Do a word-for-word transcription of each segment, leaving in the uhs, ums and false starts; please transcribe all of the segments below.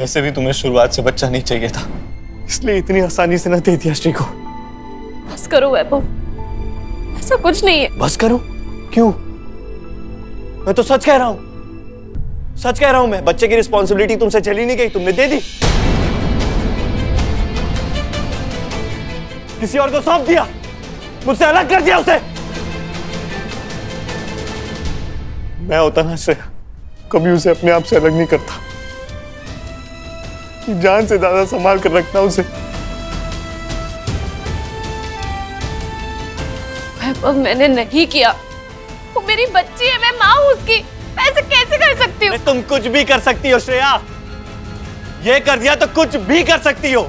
वैसे भी तुम्हें शुरुआत से बच्चा नहीं चाहिए था, इसलिए इतनी आसानी से ना दे दिया श्री को। बस करो वैभव, ऐसा कुछ नहीं है। बस करो? क्यों? मैं तो सच कह रहा हूँ, सच कह रहा हूँ मैं। बच्चे की रिस्पॉन्सिबिलिटी तुमसे चली नहीं गई, तुमने दे दी, किसी और को सौंप दिया, मुझसे अलग कर दिया उसे। मैं होता ना श्रेया, कभी उसे अपने आप से अलग नहीं करता, जान से ज्यादा संभाल कर रखता उसे। वैभव, मैंने नहीं किया, वो मेरी बच्ची है, मैं माँ हूँ उसकी, ऐसे कैसे कर सकती हूँ? तुम कुछ भी कर सकती हो श्रेया, ये कर दिया तो कुछ भी कर सकती हो।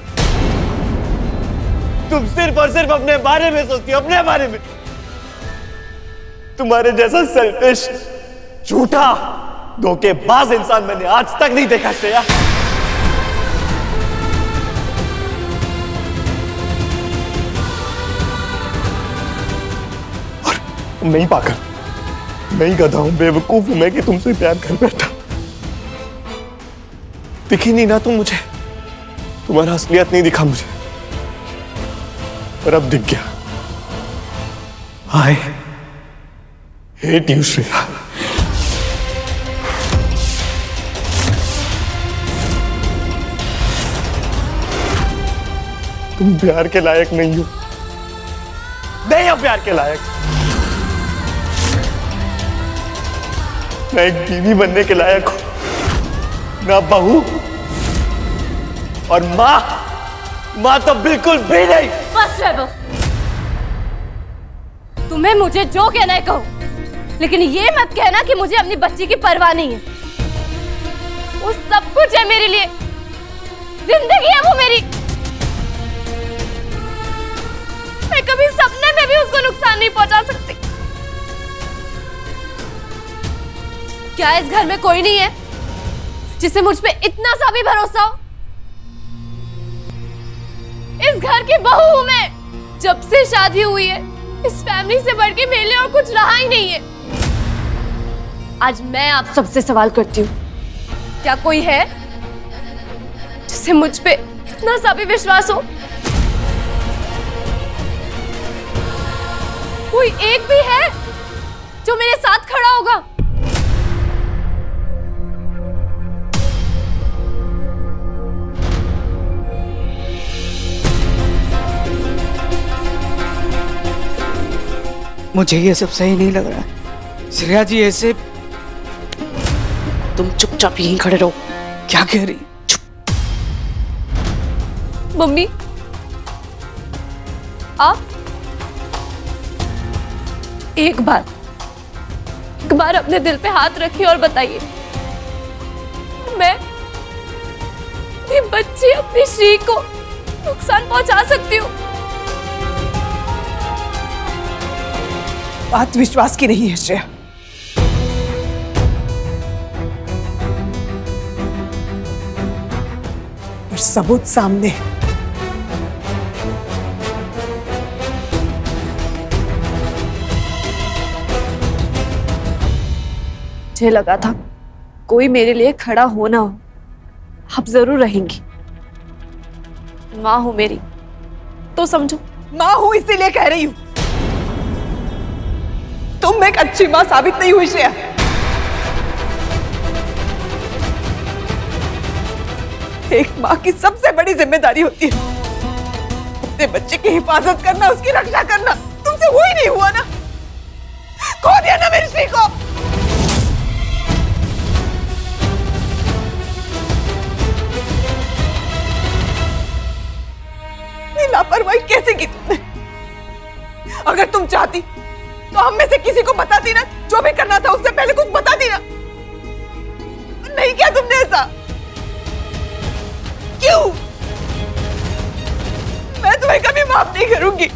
तुम सिर्फ और सिर्फ अपने बारे में सोचती हो, अपने बारे में। तुम्हारे जैसा सेल्फिश, झूठा, धोखेबाज इंसान मैंने आज तक नहीं देखा श्रेया। और नहीं पाकर, नहीं गधा हूं, बेवकूफ हूं मैं कि तुमसे प्यार कर बैठा। दिखी नहीं ना तुम मुझे, तुम्हारा असलियत नहीं दिखा मुझे, पर अब दिख गया। Hi, hate you Shreya. तुम प्यार के लायक नहीं हो, नहीं हो प्यार के लायक, ना एक बीवी बनने के लायक हूं, ना बहू, और माँ, माँ तो बिल्कुल भी नहीं। बस वैभव, तुम्हें मुझे जो कहना है कहो, लेकिन ये मत कहना कि मुझे अपनी बच्ची की परवाह नहीं है। वो सब कुछ है मेरे लिए, जिंदगी है वो मेरी, मैं कभी सपने में भी उसको नुकसान नहीं पहुंचा सकती। क्या इस घर में कोई नहीं है जिसे मुझ पे इतना सा भी भरोसा हो? इस घर की बहू हूं मैं, जब से शादी हुई है इस फैमिली से बढ़ के मेरे लिए और कुछ रहा ही नहीं है। आज मैं आप सबसे सवाल करती हूँ, क्या कोई है जिसे मुझ पे इतना सा भी विश्वास हो? कोई एक भी है जो मेरे साथ खड़ा होगा? मुझे ये सब सही नहीं लग रहा श्रेया जी, ऐसे तुम चुपचाप यहीं खड़े रहो। क्या कह रही? चुप। मम्मी, आप एक बार एक बार अपने दिल पे हाथ रखिए और बताइए, मैं अपनी बच्ची, अपनी श्री को नुकसान पहुंचा सकती हूँ? बात विश्वास की नहीं है श्रेया, पर सबूत सामने है। मुझे लगा था कोई मेरे लिए खड़ा हो ना हो, आप जरूर रहेंगी। माँ हूं मेरी तो समझो, माँ हूं इसीलिए कह रही हूं। तुम एक अच्छी मां साबित नहीं हुई श्रेया। एक मां की सबसे बड़ी जिम्मेदारी होती है अपने बच्चे की हिफाजत करना, उसकी रक्षा करना। तुमसे हुई नहीं, हुआ ना? खो दिया ना मेरी श्री को। लापरवाही कैसे की तुमने? अगर तुम चाहती तो हम में से किसी को बताती ना, जो भी करना था उससे पहले कुछ बताती ना। नहीं किया तुमने ऐसा, क्यों? मैं तुम्हें कभी माफ नहीं करूंगी,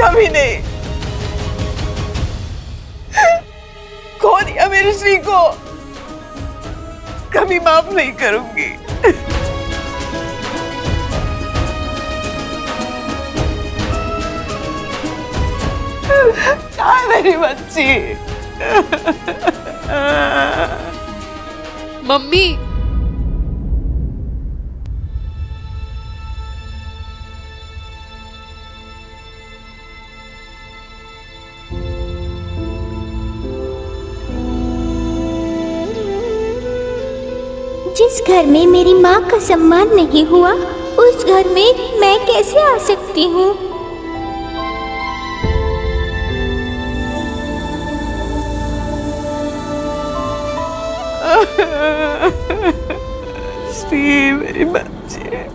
कभी नहीं। खो दिया मेरी श्री को, कभी माफ नहीं करूंगी। मेरी बच्ची। मम्मी, जिस घर में मेरी माँ का सम्मान नहीं हुआ, उस घर में मैं कैसे आ सकती हूँ? श्री मेरी बच्चे,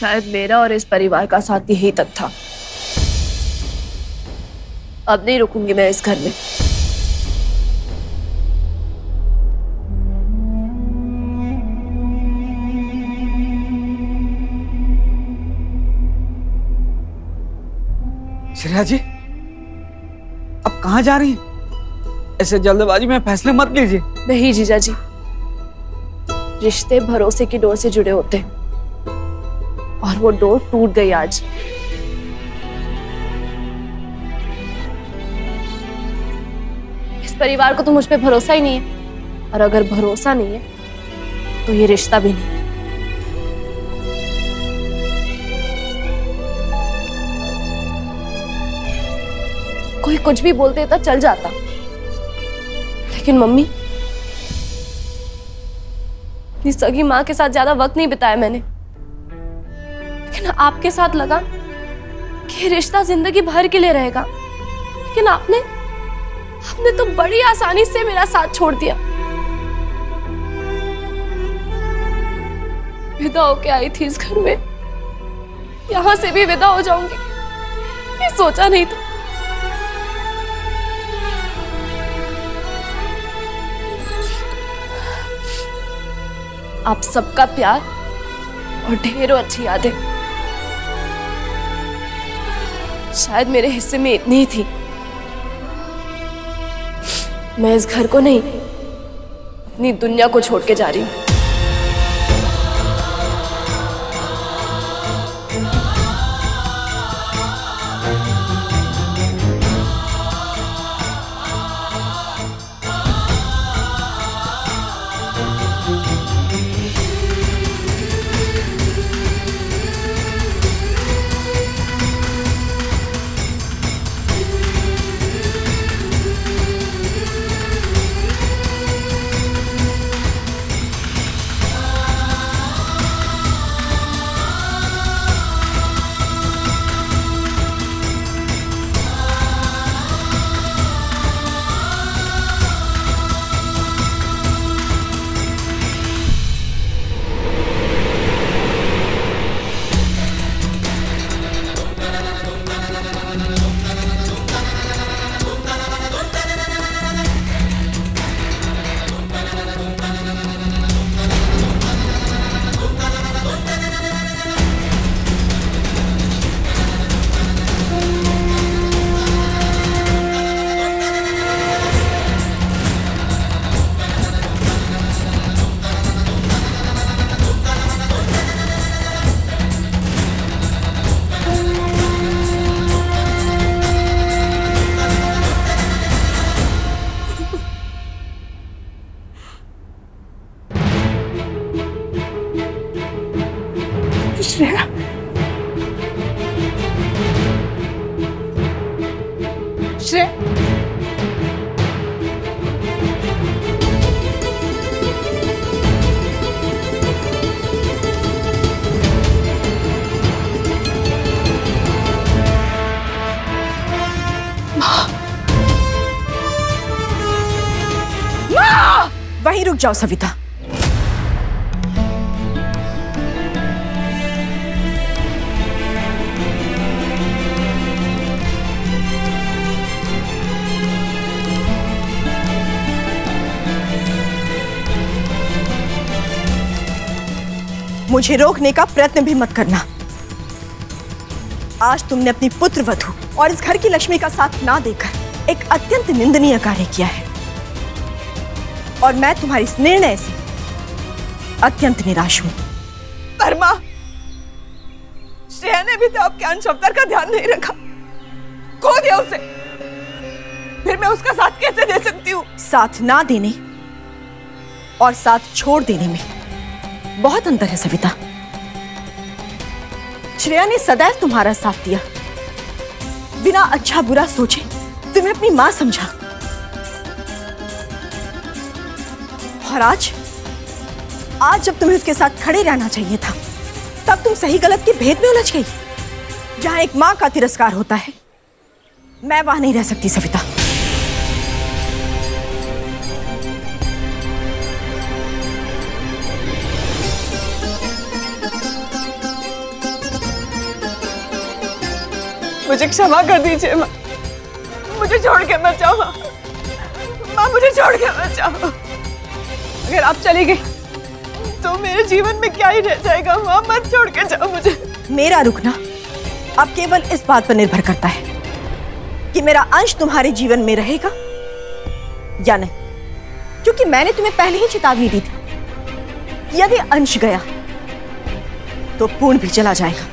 शायद मेरा और इस परिवार का साथ यही तक था। अब नहीं रुकूंगी मैं इस घर में। श्रेया जी, अब कहाँ जा रही हैं? ऐसे जल्दबाजी में फैसले मत लीजिए। नहीं जीजा जी, रिश्ते भरोसे की डोर से जुड़े होते हैं और वो डोर टूट गई आज। इस परिवार को तो मुझ पे भरोसा ही नहीं है, और अगर भरोसा नहीं है तो ये रिश्ता भी नहीं। कोई कुछ भी बोल देता चल जाता, लेकिन मम्मी, अपनी सगी माँ के साथ ज्यादा वक्त नहीं बिताया मैंने, आपके साथ लगा कि रिश्ता जिंदगी भर के लिए रहेगा, लेकिन आपने आपने तो बड़ी आसानी से मेरा साथ छोड़ दिया। विदा होके आई थी इस घर में, यहां से भी विदा हो जाऊंगी ये सोचा नहीं था। आप सबका प्यार और ढेरों अच्छी यादें शायद मेरे हिस्से में इतनी ही थी। मैं इस घर को नहीं, अपनी दुनिया को छोड़ के जा रही हूँ। जाओ सविता, मुझे रोकने का प्रयत्न भी मत करना। आज तुमने अपनी पुत्र वधू और इस घर की लक्ष्मी का साथ ना देकर एक अत्यंत निंदनीय कार्य किया है और मैं तुम्हारी इस निर्णय से अत्यंत निराश हूं। पर मां, श्रेया ने भी तो आपके अंश अवतार का ध्यान नहीं रखा, खो दिया उसे, फिर मैं उसका साथ कैसे दे सकती हूँ? साथ ना देने और साथ छोड़ देने में बहुत अंतर है सविता। श्रेया ने सदैव तुम्हारा साथ दिया, बिना अच्छा बुरा सोचे तुम्हें अपनी मां समझा, और आज आज जब तुम्हें उसके साथ खड़े रहना चाहिए था तब तुम सही गलत के भेद में उलझ गई। जहां एक मां का तिरस्कार होता है मैं वहां नहीं रह सकती सविता। मुझे क्षमा कर दीजिए मां, मुझे छोड़ के मत जाओ मां, मां मुझे छोड़ के मत जाओ। अगर आप चली गई तो मेरे जीवन में क्या ही रह जाएगा मां, मत छोड़ के जाओ मुझे। मेरा रुकना अब केवल इस बात पर निर्भर करता है कि मेरा अंश तुम्हारे जीवन में रहेगा या नहीं, क्योंकि मैंने तुम्हें पहले ही चेतावनी दी थी, यदि अंश गया तो पूर्ण भी चला जाएगा।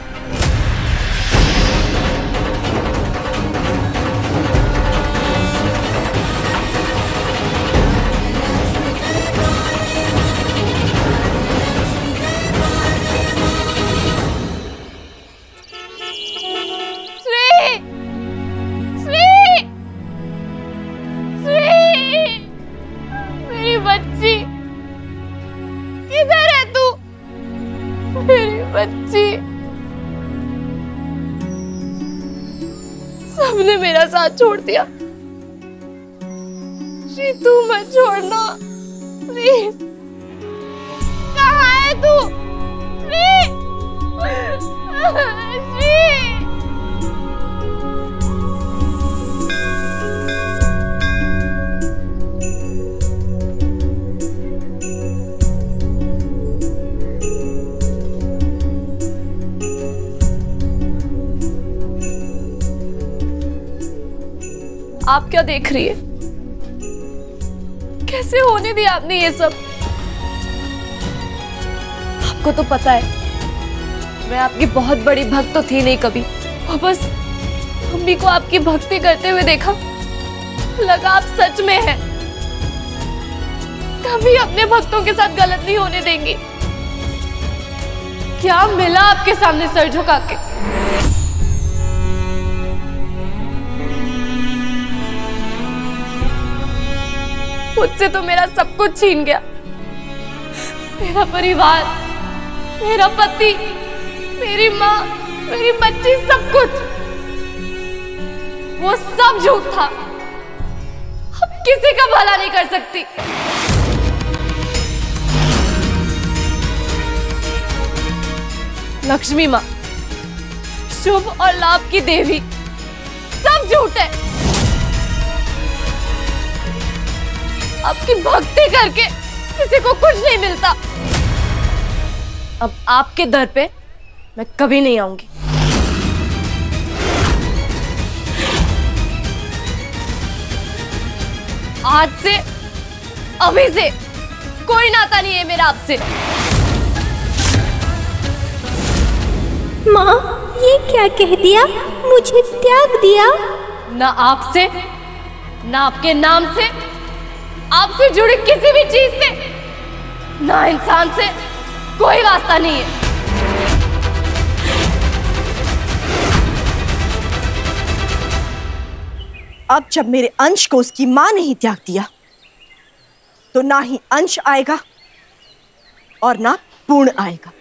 छोड़ दिया श्री, तू मत छोड़ना प्लीज, कहाँ है तू? श्री श्री आप क्या देख रही है? कैसे होने दिया आपने ये सब? आपको तो पता है मैं आपकी बहुत बड़ी भक्त तो थी नहीं कभी, और बस मम्मी को आपकी भक्ति करते हुए देखा, लगा आप सच में हैं। कभी अपने भक्तों के साथ गलत नहीं होने देंगी। क्या मिला आपके सामने सर झुका के? मुझसे तो मेरा सब कुछ छीन गया, मेरा परिवार, मेरा पति, मेरी माँ, मेरी बच्ची, सब कुछ। वो सब झूठ था, अब किसी का भला नहीं कर सकती। लक्ष्मी माँ, शुभ और लाभ की देवी, सब झूठ है। आपकी भक्ति करके किसी को कुछ नहीं मिलता। अब आपके दर पे मैं कभी नहीं आऊंगी। आज से, अभी से कोई नाता नहीं है मेरा आपसे। माँ, ये क्या कह दिया? मुझे त्याग दिया? ना आपसे, ना आपके नाम से, आपसे जुड़े किसी भी चीज से, ना इंसान से कोई वास्ता नहीं है। अब जब मेरे अंश को उसकी मां ने ही त्याग दिया तो ना ही अंश आएगा और ना पूर्ण आएगा।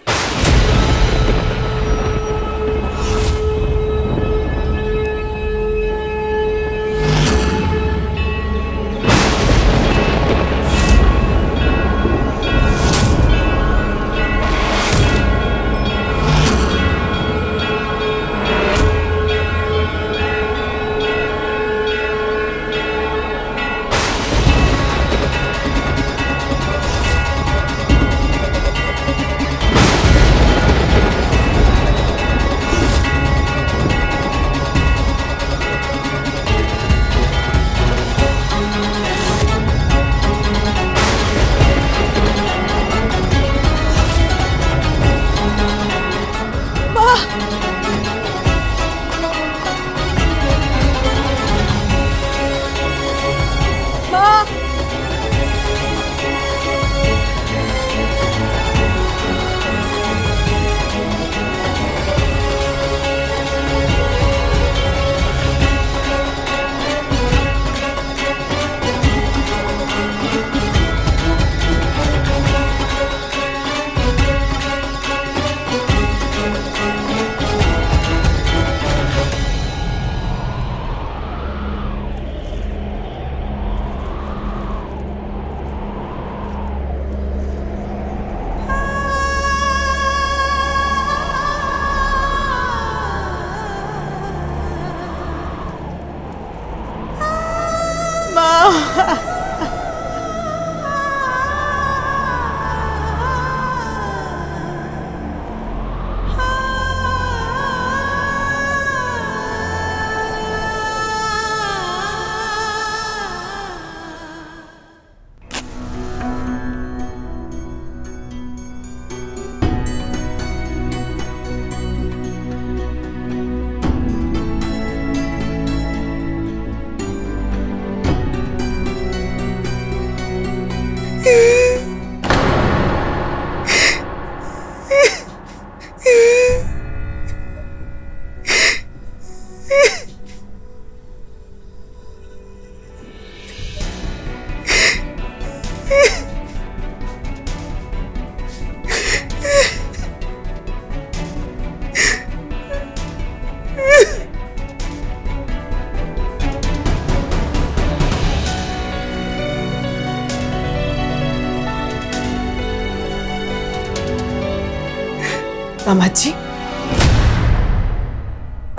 मामाजी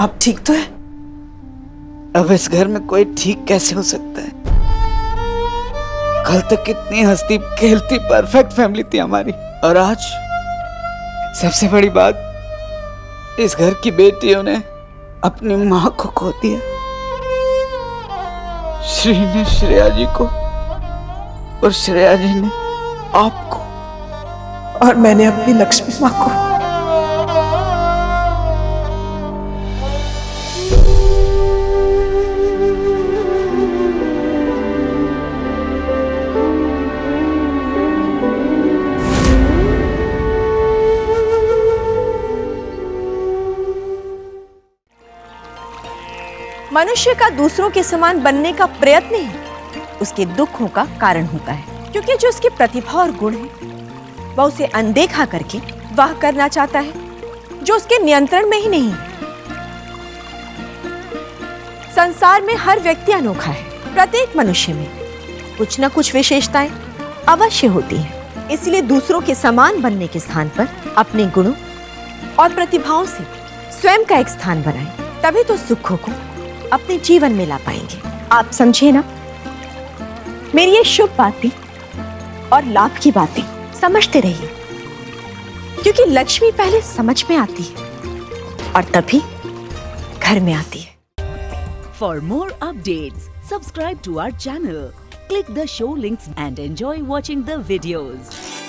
आप ठीक तो है? अब इस घर में कोई ठीक कैसे हो सकता है? कल तक कितनी हंसती खेलती परफेक्ट फैमिली थी हमारी, और आज सबसे बड़ी बात, इस घर की बेटियों ने अपनी माँ को खो दिया। श्री ने श्रेया जी को और श्रेया जी ने आपको और मैंने अपनी लक्ष्मी माँ को। मनुष्य का दूसरों के समान बनने का प्रयत्न ही उसके दुखों का कारण होता है, क्योंकि जो उसकी प्रतिभा और गुण है वह उसे अनदेखा करके वह करना चाहता है जो उसके नियंत्रण में ही नहीं है। संसार में हर व्यक्ति अनोखा है, प्रत्येक मनुष्य में कुछ न कुछ विशेषताएं अवश्य होती हैं। इसलिए दूसरों के समान बनने के स्थान पर अपने गुणों और प्रतिभाओं से स्वयं का एक स्थान बनाएं, तभी तो सुखों को अपने जीवन में ला पाएंगे। आप समझे ना, मेरी ये शुभ बातें और लाभ की बातें समझते रहिए, क्योंकि लक्ष्मी पहले समझ में आती है और तभी घर में आती है। For more updates subscribe to our channel, click the show links and enjoy watching the videos.